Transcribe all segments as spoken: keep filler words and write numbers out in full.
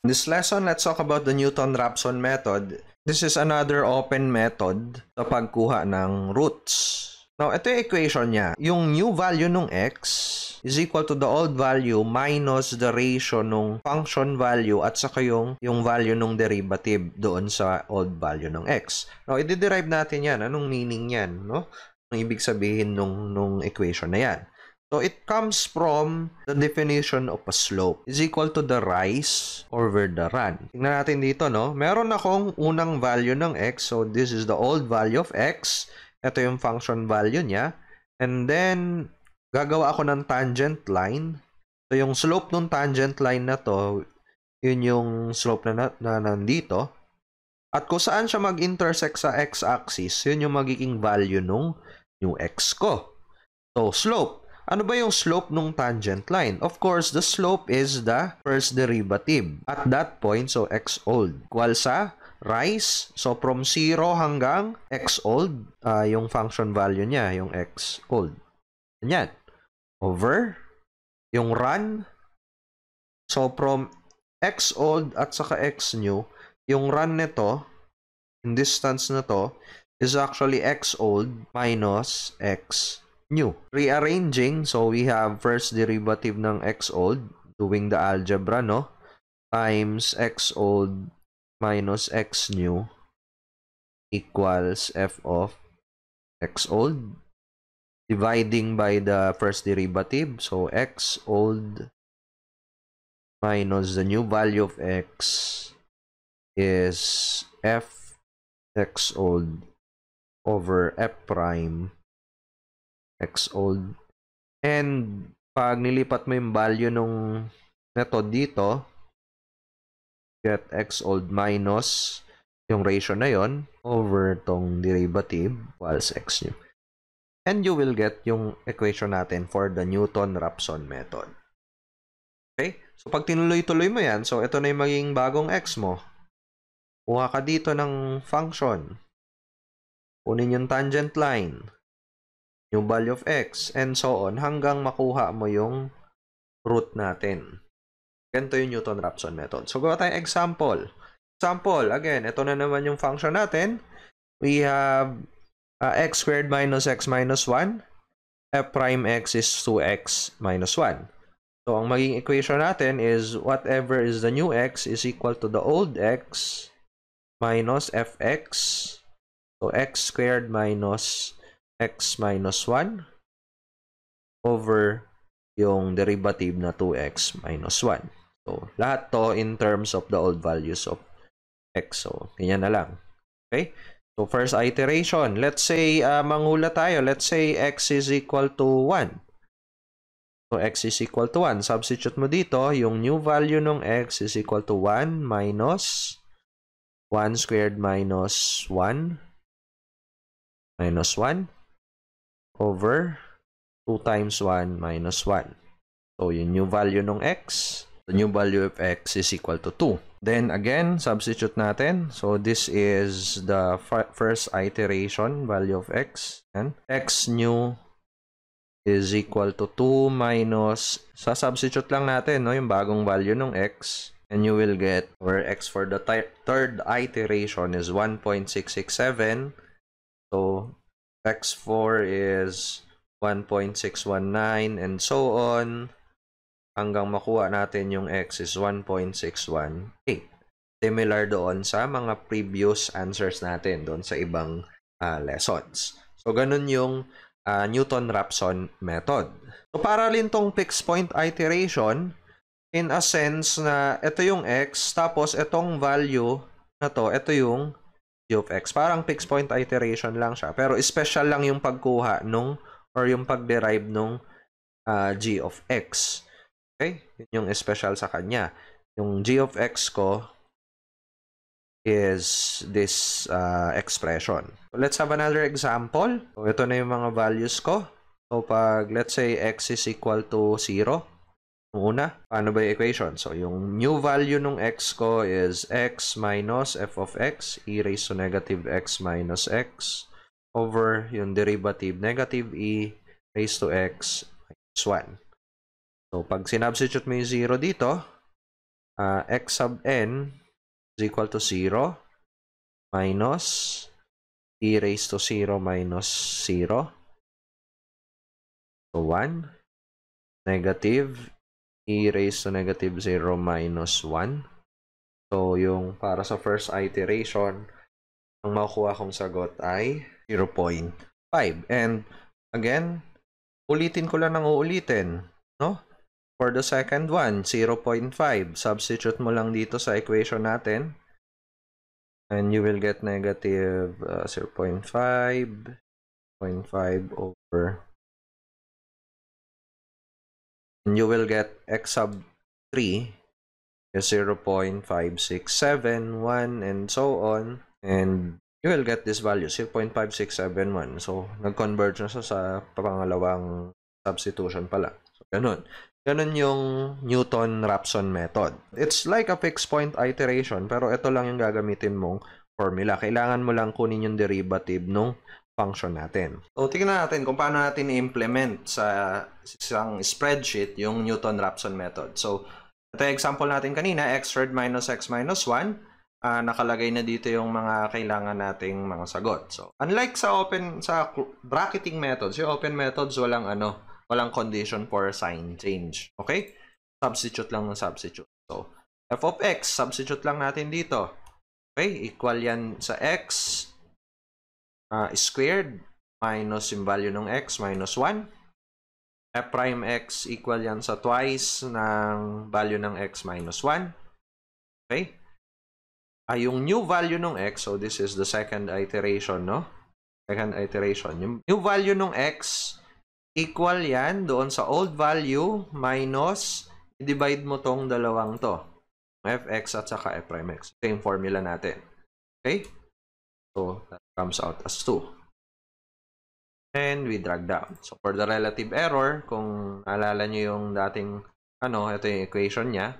In this lesson, let's talk about the Newton-Raphson method. This is another open method sa pagkuha ng roots. Now, ito yung equation niya. Yung new value ng x is equal to the old value minus the ratio ng function value at saka yung, yung value ng derivative doon sa old value ng x. Now, i-derive natin yan. Anong meaning yan? No? Anong ibig sabihin nung, nung equation na yan? So, it comes from the definition of a slope is equal to the rise over the run. Tingnan natin dito, no? Meron akong unang value ng x. So, this is the old value of x. Ito yung function value niya. And then, gagawa ako ng tangent line. So, yung slope ng tangent line na to, yun yung slope na, na, na nandito. At kung saan siya mag-intersect sa x-axis, yun yung magiging value nung new x ko. So, slope. Ano ba yung slope ng tangent line? Of course, the slope is the first derivative. At that point, so x old equal sa rise. So, from zero hanggang x old, uh, yung function value niya, yung x old. Ganyan. Over yung run. So, from x old at saka x new, yung run nito, in distance na to, is actually x old minus x new. Rearranging, so we have first derivative ng x old, doing the algebra, no? Times x old minus x new equals f of x old. Dividing by the first derivative, so x old minus the new value of x is f x old over f prime x old. And pag nilipat mo yung value nung neto dito, get x old minus yung ratio na yon over tong derivative equals x new. And you will get yung equation natin for the Newton-Raphson method. Okay? So, pag tinuloy-tuloy mo yan, so ito na yung maging bagong x mo. Kuha ka dito ng function. Kunin yung tangent line. Yung value of x, and so on, hanggang makuha mo yung root natin. Ganito yung Newton-Raphson method. So, gawa tayong example. Example, again, ito na naman yung function natin. We have uh, x squared minus x minus one. F prime x is two x minus one. So, ang maging equation natin is whatever is the new x is equal to the old x minus fx. So, x squared minus x minus one over yung derivative na two x minus one. So, lahat to in terms of the old values of x. So, ganyan na lang. Okay? So, first iteration. Let's say, uh, manghula tayo. Let's say x is equal to one. So, x is equal to one. Substitute mo dito, yung new value ng x is equal to one minus one squared minus one minus one over two times one minus one. So, yung new value ng x, the new value of x is equal to two. Then, again, substitute natin. So, this is the first iteration, value of x. And x new is equal to two minus, sa substitute lang natin, no, yung bagong value ng x. And you will get where x for the third iteration is one point six six seven. So, x four is one point six one nine and so on hanggang makuha natin yung x is one point six one eight. Similar doon sa mga previous answers natin doon sa ibang uh, lessons. So, ganun yung uh, Newton-Raphson method. So, para rin tong fixed point iteration in a sense na ito yung x tapos itong value na to, ito yung of x. Parang fixed point iteration lang siya. Pero special lang yung pagkuha nung or yung pag-derive nung uh, g of x. Okay? Yun yung special sa kanya. Yung g of x ko is this uh, expression. So, let's have another example. So, ito na yung mga values ko. So, pag let's say x is equal to zero, una, paano ba yung equation? So, yung new value ng x ko is x minus f of x e raised to negative x minus x over yung derivative negative e raised to x minus one. So, pag sinubstitute mo yung zero dito, uh, x sub n is equal to zero minus e raised to zero minus zero. So one negative e raised to negative zero minus one. So yung para sa first iteration, ang makukuha kong sagot ay zero point five. And again, ulitin ko lang ng uulitin, no? For the second one, zero point five. Substitute mo lang dito sa equation natin. And you will get negative uh, zero point five, zero point five over. And you will get x sub three is zero point five six seven one and so on. And you will get this value, zero point five six seven one. So, nag-converge na siya sa pangalawang substitution pala. So, ganun. Ganun yung Newton-Raphson method. It's like a fixed point iteration, pero ito lang yung gagamitin mong formula. Kailangan mo lang kunin yung derivative ng function natin. So, tignan natin kung paano natin i-implement sa isang spreadsheet yung Newton-Raphson method. So, ito yung example natin kanina, x squared minus x minus one. Uh, nakalagay na dito yung mga kailangan nating mga sagot. So, unlike sa open sa bracketing methods, yung open methods walang ano, walang condition for sign change. Okay? Substitute lang ng substitute. So, f of x, substitute lang natin dito. Okay? Equal yan sa x uh, squared minus yung value ng x minus one. F prime x equal yan sa twice ng value ng x minus one. Okay? Ay, yung new value ng x, so this is the second iteration, no? Second iteration. Yung new value ng x, equal yan doon sa old value minus, i-divide mo tong dalawang to. Fx at saka f prime x. Same formula natin. Okay? So, that comes out as two. And we drag down. So, for the relative error, kung naalala nyo yung dating, ano, ito yung equation niya.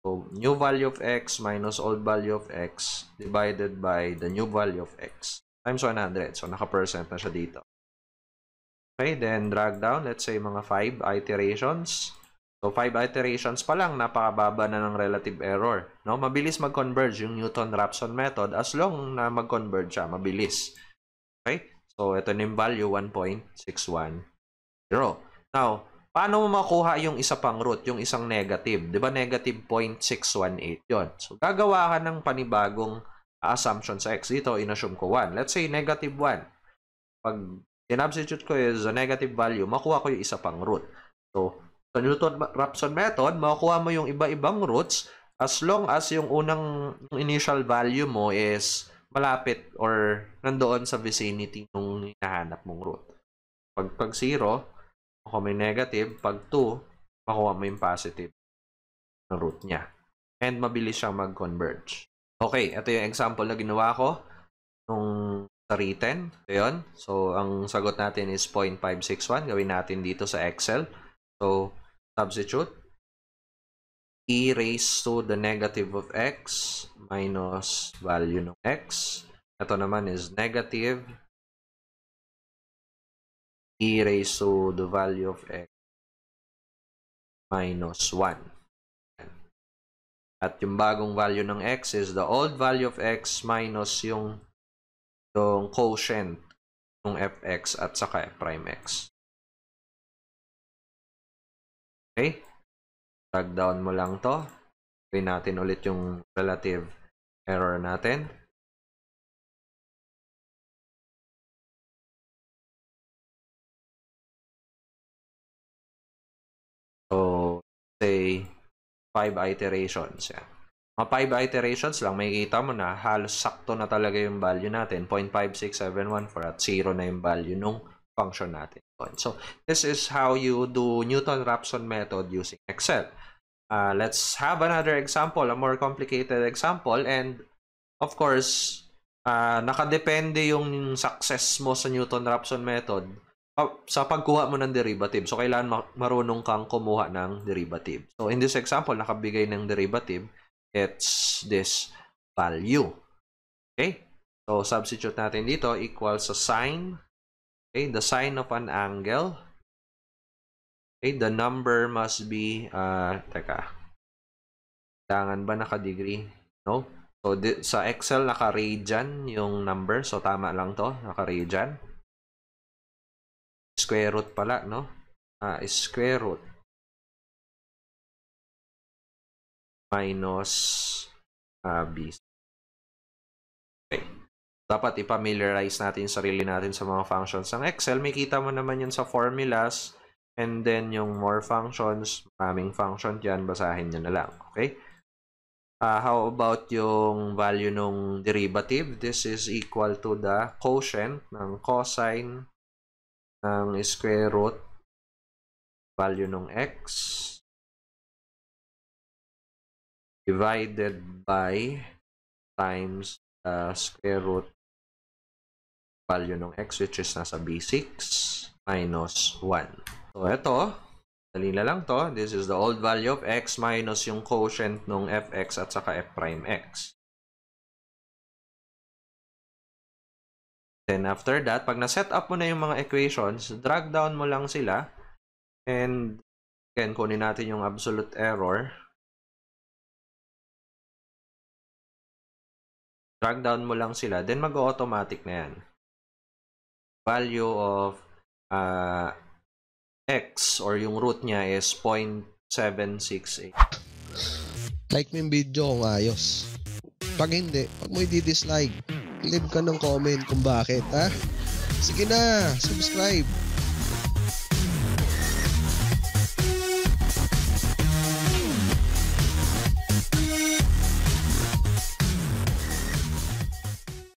So, new value of x minus old value of x divided by the new value of x times one hundred. So, naka-percent na siya dito. Okay, then drag down. Let's say mga five iterations. So, five iterations pa lang, napakababa na ng relative error. No? Mabilis mag-converge yung Newton-Raphson method as long na mag-converge siya. Mabilis. Okay? So, ito na yung value, one point six one zero. Now, paano mo makuha yung isa pang root, yung isang negative? Di ba negative zero point six one eight yun? So, gagawa ka ng panibagong assumption sa x. Dito, inassume ko one. Let's say, negative one. Pag in-substitute ko is a negative value, makuha ko yung isa pang root. So, sa Newton-Raphson method, makuha mo yung iba-ibang roots as long as yung unang yung initial value mo is malapit or nandoon sa vicinity nung hinahanap mong root. Pag pag zero, kung may negative, pag two, makuha mo yung positive na root niya. And mabilis siyang mag-converge. Okay, ito yung example na ginawa ko nung sa written. Ito yun. So, ang sagot natin is zero point five six one. Gawin natin dito sa Excel. So, substitute. E raised to the negative of x minus value ng x. Ito naman is negative e raised to the value of x minus one. At yung bagong value ng x is the old value of x minus yung, yung quotient ng fx at saka f prime x. Okay? Drag down mo lang to. Gawin natin ulit yung relative error natin. So, say, five iterations. Yan. Mga five iterations lang, makikita mo na halos sakto na talaga yung value natin. zero point five six seven one for at zero na yung value nung function natin. So, this is how you do Newton-Raphson method using Excel. Uh, let's have another example, a more complicated example. And, of course, uh, nakadepende yung success mo sa Newton-Raphson method sa pagkuha mo ng derivative. So, kailangan marunong kang kumuha ng derivative. So, in this example, nakabigay ng derivative, it's this value. Okay? So, substitute natin dito, equals sa sine, okay, the sine of an angle, okay, the number must be, uh, teka, Kailangan ba naka-degree? No? So, di, sa Excel, naka-radian yung number. So, tama lang to. Naka-radian. Square root pala, no? Ah, square root. Minus uh, B. Okay. Dapat i-familiarize natin sarili natin sa mga functions ng Excel. May kita mo naman yun sa formulas. And then, yung more functions, maraming function dyan, basahin nyo na lang. Okay? Uh, how about yung value ng derivative? This is equal to the quotient ng cosine ng square root value ng x divided by times the square root value ng x, which is nasa B six minus one. So, ito, dali na lang to. This is the old value of x minus yung quotient ng fx at saka f prime x. Then, after that, pag na-set up mo na yung mga equations, drag down mo lang sila. And, again, kunin natin yung absolute error. Drag down mo lang sila. Then, mag-automatic na yan. Value of uh, x or yung root niya is zero point seven six eight. Like mo yung video kung ayos. Pag hindi, pag mo i-dislike, leave ka ng comment kung bakit, ha? Sige na, subscribe!